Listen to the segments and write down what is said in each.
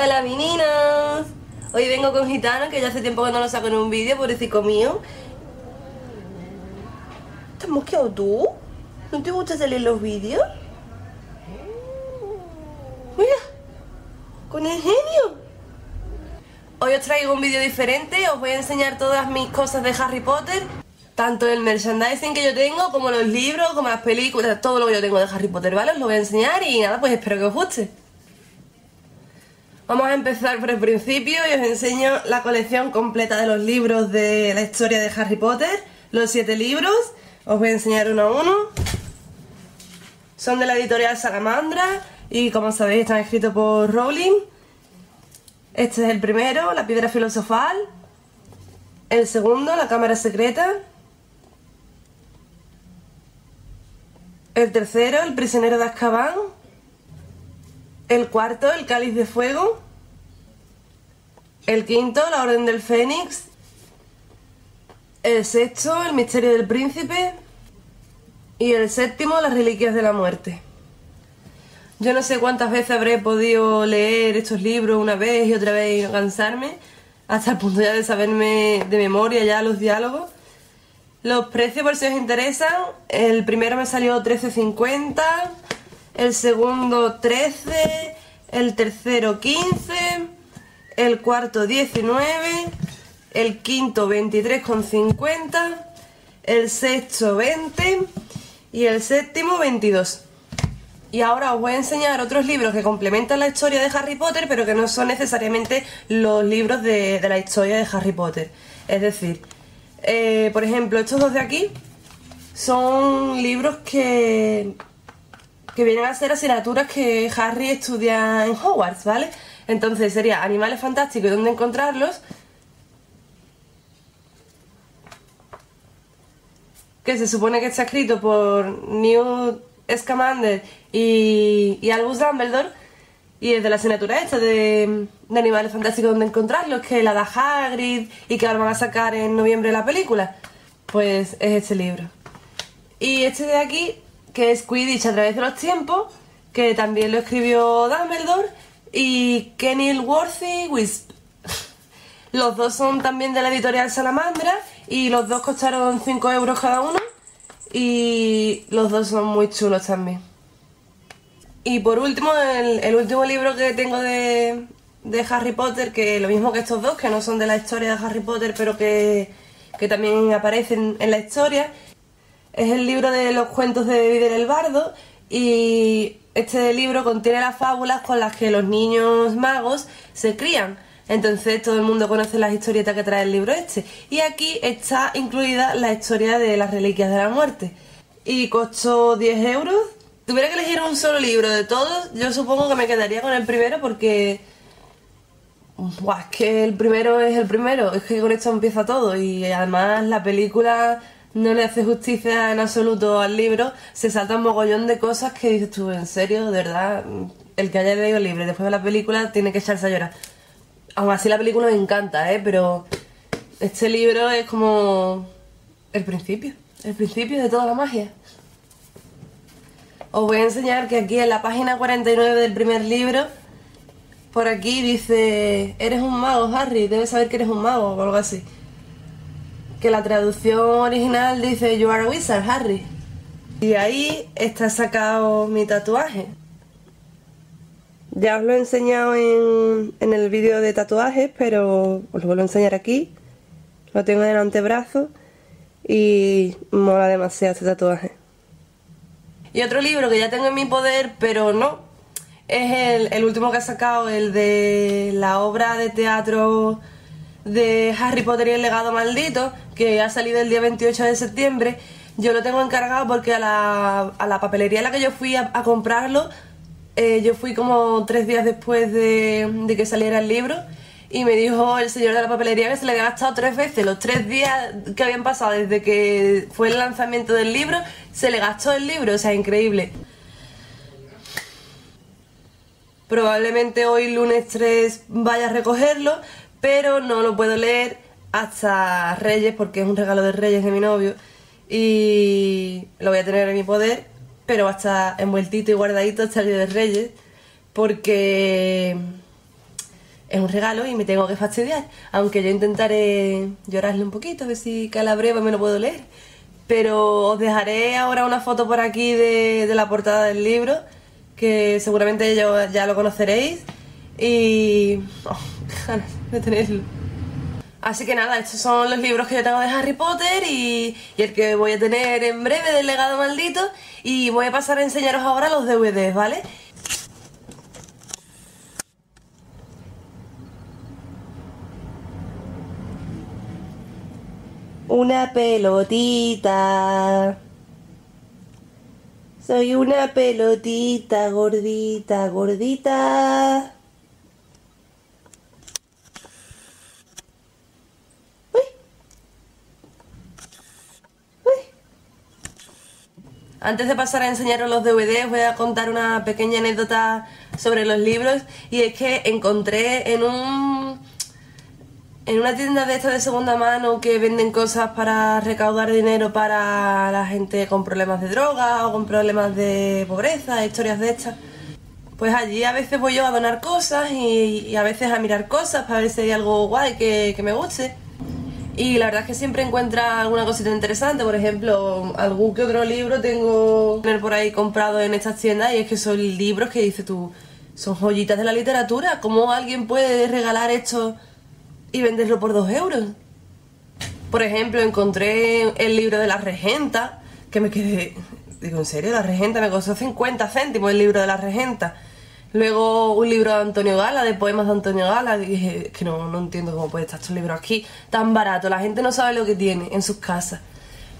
Hola meninas. Hoy vengo con Gitana, que ya hace tiempo que no lo saco en un vídeo, pobrecito mío. ¿Estás mosqueado tú? ¿No te gusta salir los vídeos? Mira, con el genio. Hoy os traigo un vídeo diferente, os voy a enseñar todas mis cosas de Harry Potter. Tanto el merchandising que yo tengo, como los libros, como las películas, todo lo que yo tengo de Harry Potter, ¿vale? Os lo voy a enseñar y nada, pues espero que os guste. Vamos a empezar por el principio y os enseño la colección completa de los libros de la historia de Harry Potter. Los 7 libros, os voy a enseñar uno a uno. Son de la editorial Salamandra y, como sabéis, están escritos por Rowling. Este es el primero, La Piedra Filosofal. El segundo, La Cámara Secreta. El tercero, El Prisionero de Azkaban. El cuarto, El Cáliz de Fuego. El quinto, La Orden del Fénix. El sexto, El Misterio del Príncipe. Y el séptimo, Las Reliquias de la Muerte. Yo no sé cuántas veces habré podido leer estos libros una vez y otra vez y no cansarme, hasta el punto ya de saberme de memoria ya los diálogos. Los precios, por si os interesan, el primero me salió 13,50, el segundo 13, el tercero 15, el cuarto 19, el quinto 23,50, el sexto 20 y el séptimo 22. Y ahora os voy a enseñar otros libros que complementan la historia de Harry Potter, pero que no son necesariamente los libros de la historia de Harry Potter. Es decir, por ejemplo, estos dos de aquí son libros que vienen a ser asignaturas que Harry estudia en Hogwarts, ¿vale? Entonces sería Animales Fantásticos y Dónde Encontrarlos, que se supone que está escrito por Newt Scamander y Albus Dumbledore, y es de la asignatura esta de Animales Fantásticos Donde Encontrarlos, que la da Hagrid y que ahora van a sacar en noviembre la película. Pues es este libro. Y este de aquí, que es Quidditch a través de los tiempos, que también lo escribió Dumbledore, y Kenilworthy Whisp. Los dos son también de la editorial Salamandra y los dos costaron 5 euros cada uno. Y los dos son muy chulos también. Y por último, el último libro que tengo de Harry Potter, que lo mismo que estos dos, que no son de la historia de Harry Potter, pero que también aparecen en la historia, es el libro de los cuentos de Beedle el Bardo. Y este libro contiene las fábulas con las que los niños magos se crían. Entonces todo el mundo conoce las historietas que trae el libro este. Y aquí está incluida la historia de Las Reliquias de la Muerte. Y costó 10 euros. Si tuviera que elegir un solo libro de todos, yo supongo que me quedaría con el primero porque... Buah, es que el primero es el primero. Es que con esto empieza todo. Y además la película no le hace justicia en absoluto al libro. Se salta un mogollón de cosas que dices tú, en serio, de verdad, el que haya leído el libro después de la película tiene que echarse a llorar. Aún así la película me encanta, pero este libro es como el principio de toda la magia. Os voy a enseñar que aquí en la página 49 del primer libro, por aquí dice: eres un mago, Harry, debes saber que eres un mago, o algo así. Que la traducción original dice: you are a wizard, Harry. Y ahí está sacado mi tatuaje. Ya os lo he enseñado en el vídeo de tatuajes, pero os lo vuelvo a enseñar aquí. Lo tengo en el antebrazo y mola demasiado este tatuaje. Y otro libro que ya tengo en mi poder, pero no, es el último que ha sacado, el de la obra de teatro de Harry Potter y el legado maldito, que ha salido el día 28 de septiembre. Yo lo tengo encargado porque a la papelería a la que yo fui a comprarlo, yo fui como 3 días después de que saliera el libro, y me dijo el señor de la papelería que se le había gastado 3 veces. Los 3 días que habían pasado desde que fue el lanzamiento del libro, se le gastó el libro, o sea, increíble. Probablemente hoy, lunes 3, vaya a recogerlo, pero no lo puedo leer hasta Reyes, porque es un regalo de Reyes de mi novio, y lo voy a tener en mi poder. Pero va a estar envueltito y guardadito hasta el día de Reyes, porque es un regalo y me tengo que fastidiar. Aunque yo intentaré llorarle un poquito, a ver si calabreva me lo puedo leer. Pero os dejaré ahora una foto por aquí de la portada del libro, que seguramente ya lo conoceréis. Y... oh, ganas de tenerlo. Así que nada, estos son los libros que yo tengo de Harry Potter y el que voy a tener en breve del legado maldito. Y voy a pasar a enseñaros ahora los DVDs, ¿vale? Una pelotita. Soy una pelotita gordita, gordita. Uy. Uy. Antes de pasar a enseñaros los DVDs, voy a contar una pequeña anécdota sobre los libros. Y es que encontré en una tienda de estas de segunda mano que venden cosas para recaudar dinero para la gente con problemas de droga o con problemas de pobreza, historias de estas. Pues allí a veces voy yo a donar cosas y a veces a mirar cosas para ver si hay algo guay que me guste. Y la verdad es que siempre encuentra alguna cosita interesante. Por ejemplo, algún que otro libro tengo por ahí comprado en estas tiendas, y es que son libros que dices tú, son joyitas de la literatura. ¿Cómo alguien puede regalar esto y venderlo por 2 euros? Por ejemplo, encontré el libro de la regenta, que me quedé... digo, ¿en serio? La regenta me costó 50 céntimos el libro de la regenta. Luego un libro de Antonio Gala, de poemas de Antonio Gala. Dije, que no entiendo cómo puede estar estos libros aquí tan barato. La gente no sabe lo que tiene en sus casas.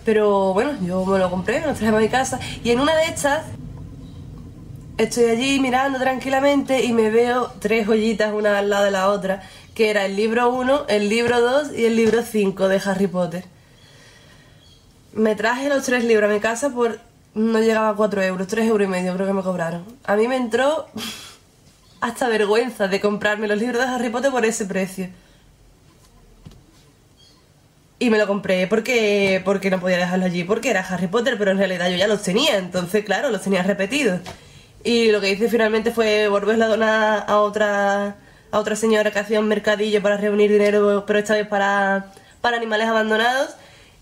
Pero bueno, yo me lo compré, me lo traje a mi casa. Y en una de estas... estoy allí mirando tranquilamente y me veo 3 joyitas una al lado de la otra, que era el libro 1, el libro 2 y el libro 5 de Harry Potter. Me traje los 3 libros a mi casa por... no llegaba a 4 euros, 3,5 euros creo que me cobraron. A mí me entró hasta vergüenza de comprarme los libros de Harry Potter por ese precio. Y me lo compré porque no podía dejarlo allí, porque era Harry Potter, pero en realidad yo ya los tenía, entonces claro, los tenía repetidos. Y lo que hice finalmente fue volverla a donar a otra señora que hacía un mercadillo para reunir dinero, pero esta vez para animales abandonados.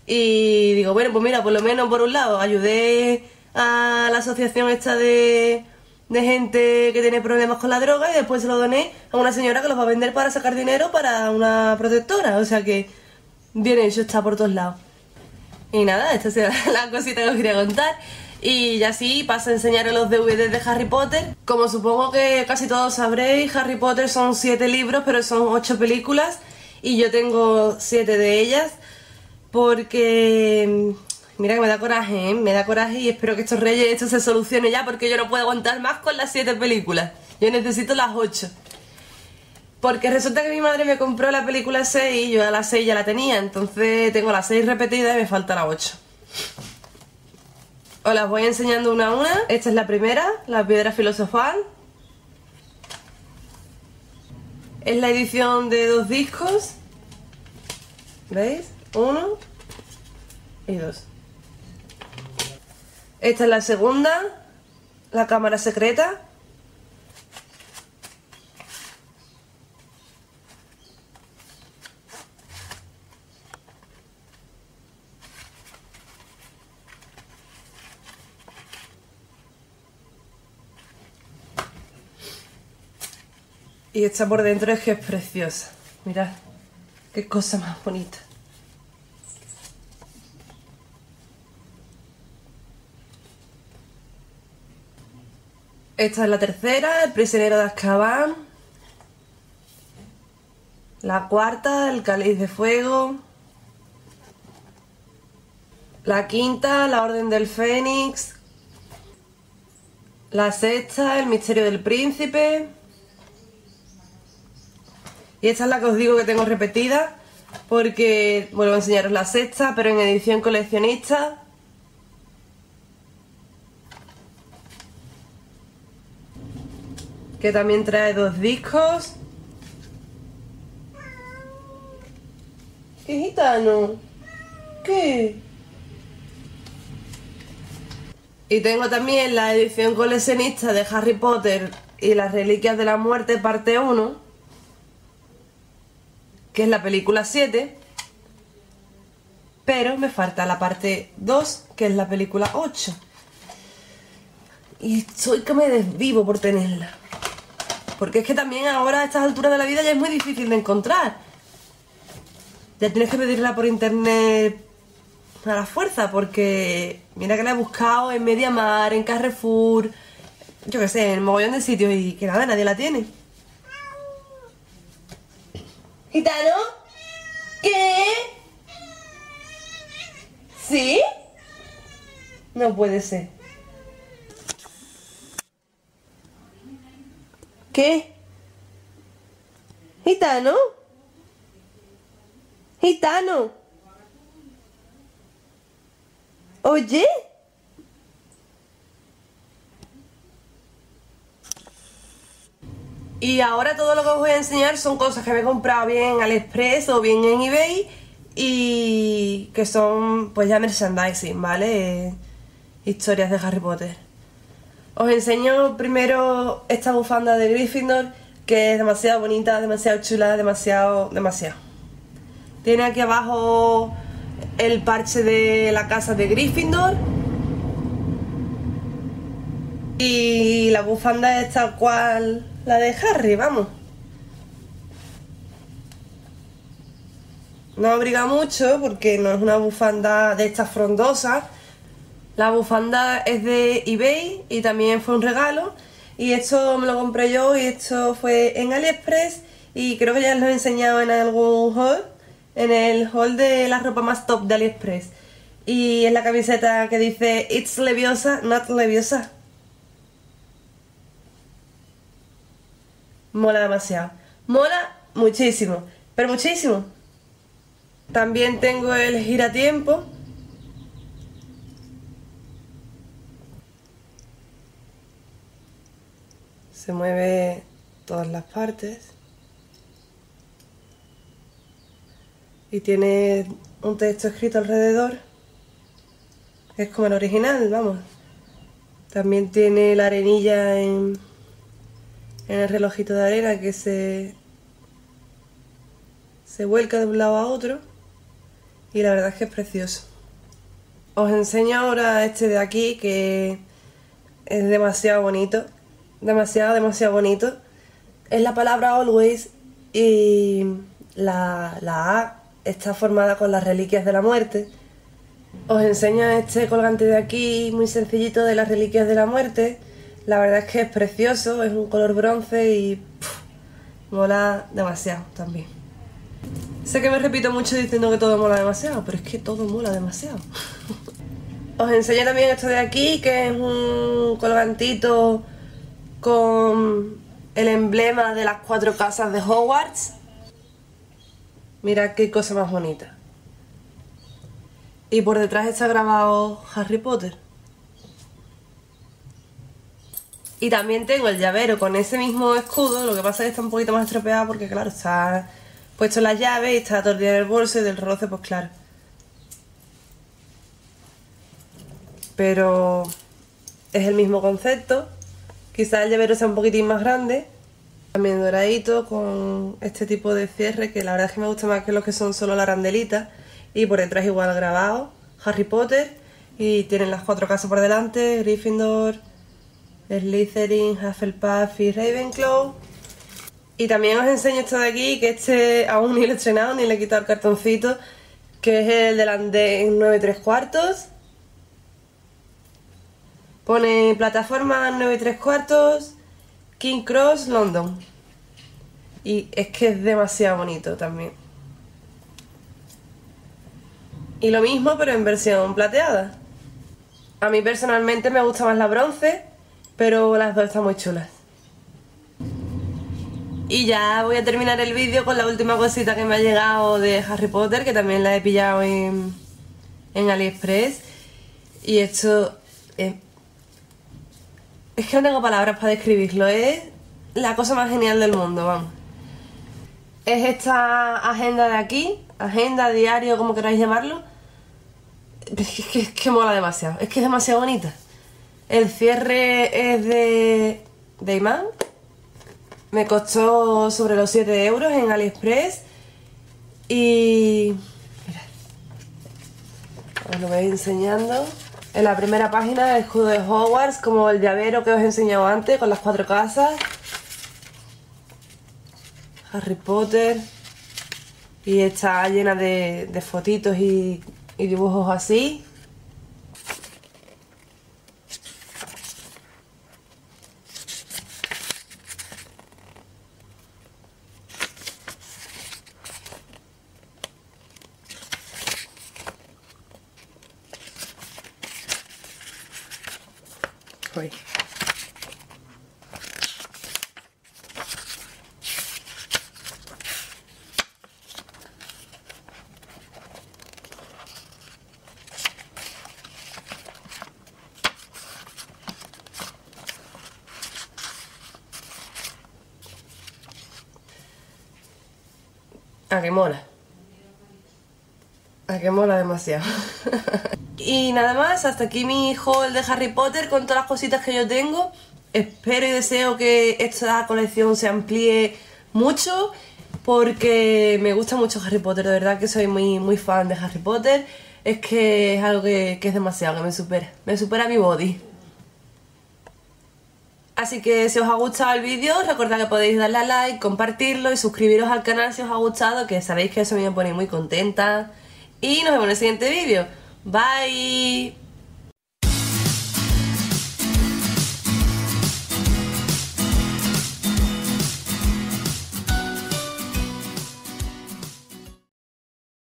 Y digo, bueno, pues mira, por lo menos por un lado ayudé a la asociación esta de gente que tiene problemas con la droga, y después se lo doné a una señora que los va a vender para sacar dinero para una protectora. O sea que bien hecho está por todos lados. Y nada, esta será la cosita que os quería contar. Y ya sí, paso a enseñaros los DVDs de Harry Potter. Como supongo que casi todos sabréis, Harry Potter son 7 libros, pero son 8 películas. Y yo tengo 7 de ellas, porque... mira que me da coraje, ¿eh? Me da coraje, y espero que estos reyes esto se solucione ya, porque yo no puedo aguantar más con las 7 películas. Yo necesito las 8. Porque resulta que mi madre me compró la película 6 y yo a la 6 ya la tenía. Entonces tengo las 6 repetidas y me falta la 8. Os las voy enseñando una a una. Esta es la primera, la piedra filosofal. Es la edición de 2 discos. ¿Veis? 1 y 2. Esta es la segunda, la cámara secreta. Y esta por dentro es que es preciosa. Mirad, qué cosa más bonita. Esta es la tercera, el prisionero de Azkaban. La cuarta, el cáliz de fuego. La quinta, la orden del Fénix. La sexta, el misterio del príncipe. Y esta es la que os digo que tengo repetida, porque vuelvo a enseñaros la sexta, pero en edición coleccionista. Que también trae 2 discos. ¡Qué gitano! ¿Qué? Y tengo también la edición coleccionista de Harry Potter y las Reliquias de la Muerte parte 1. que es la película 7, pero me falta la parte 2, que es la película 8. Y soy que me desvivo por tenerla. Porque es que también ahora a estas alturas de la vida ya es muy difícil de encontrar. Ya tienes que pedirla por internet a la fuerza, porque mira que la he buscado en Media Markt, en Carrefour, yo que sé, en mogollón de sitios, y que nada, nadie la tiene. ¿Gitano? ¿Qué? ¿Sí? No puede ser. ¿Qué? ¿Gitano? ¿Gitano? ¿Oye? Y ahora todo lo que os voy a enseñar son cosas que me he comprado bien en AliExpress o bien en eBay, y que son pues ya merchandising, ¿vale? Historias de Harry Potter. Os enseño primero esta bufanda de Gryffindor, que es demasiado bonita, demasiado chula, demasiado. Tiene aquí abajo el parche de la casa de Gryffindor. Y la bufanda es tal cual la de Harry, vamos. No abriga mucho porque no es una bufanda de estas frondosas. La bufanda es de eBay y también fue un regalo. Y esto me lo compré yo y esto fue en AliExpress. Y creo que ya os lo he enseñado en algún haul. En el haul de la ropa más top de AliExpress. Y es la camiseta que dice It's Leviosa, not Leviosa. Mola demasiado. Mola muchísimo. Pero muchísimo. También tengo el giratiempo. Se mueve todas las partes. Y tiene un texto escrito alrededor. Es como el original, vamos. También tiene la arenilla en el relojito de arena que se vuelca de un lado a otro, y la verdad es que es precioso. Os enseño ahora este de aquí, que es demasiado bonito, demasiado bonito. Es la palabra always, y la A está formada con las reliquias de la muerte. Os enseño este colgante de aquí, muy sencillito, de las reliquias de la muerte. La verdad es que es precioso, es un color bronce y mola demasiado también. Sé que me repito mucho diciendo que todo mola demasiado, pero es que todo mola demasiado. Os enseño también esto de aquí, que es un colgantito con el emblema de las 4 casas de Hogwarts. Mirad qué cosa más bonita. Y por detrás está grabado Harry Potter. Y también tengo el llavero con ese mismo escudo, lo que pasa es que está un poquito más estropeado porque claro, está puesto la llave y está atordida en el bolso, y del roce pues claro. Pero es el mismo concepto, quizás el llavero sea un poquitín más grande, también doradito con este tipo de cierre que la verdad es que me gusta más que los que son solo la arandelita, y por detrás igual grabado Harry Potter, y tienen las 4 casas por delante, Gryffindor, Slytherin, Hufflepuff y Ravenclaw. Y también os enseño esto de aquí, que este aún ni lo he estrenado, ni le he quitado el cartoncito, que es el del andén 9 3/4. Pone plataforma 9 3/4 King Cross, London. Y es que es demasiado bonito también. Y lo mismo pero en versión plateada. A mí personalmente me gusta más la bronce, pero las dos están muy chulas. Y ya voy a terminar el vídeo con la última cosita que me ha llegado de Harry Potter, que también la he pillado en AliExpress. Y esto es que no tengo palabras para describirlo, es la cosa más genial del mundo, vamos. Es esta agenda de aquí, agenda, diario, como queráis llamarlo. Es que mola demasiado, es que es demasiado bonita. El cierre es de imán. Me costó sobre los 7 euros en AliExpress. Y mirad, os lo voy enseñando. En la primera página el escudo de Hogwarts, como el llavero que os he enseñado antes, con las cuatro casas. Harry Potter. Y está llena de fotitos y dibujos así. A que mola. A que mola demasiado. Y nada más, hasta aquí mi haul de Harry Potter con todas las cositas que yo tengo. Espero y deseo que esta colección se amplíe mucho, porque me gusta mucho Harry Potter, de verdad que soy muy fan de Harry Potter. Es que es algo que es demasiado, que me supera mi body. Así que si os ha gustado el vídeo, recordad que podéis darle a like, compartirlo y suscribiros al canal si os ha gustado, que sabéis que eso me pone muy contenta. Y nos vemos en el siguiente vídeo. Bye.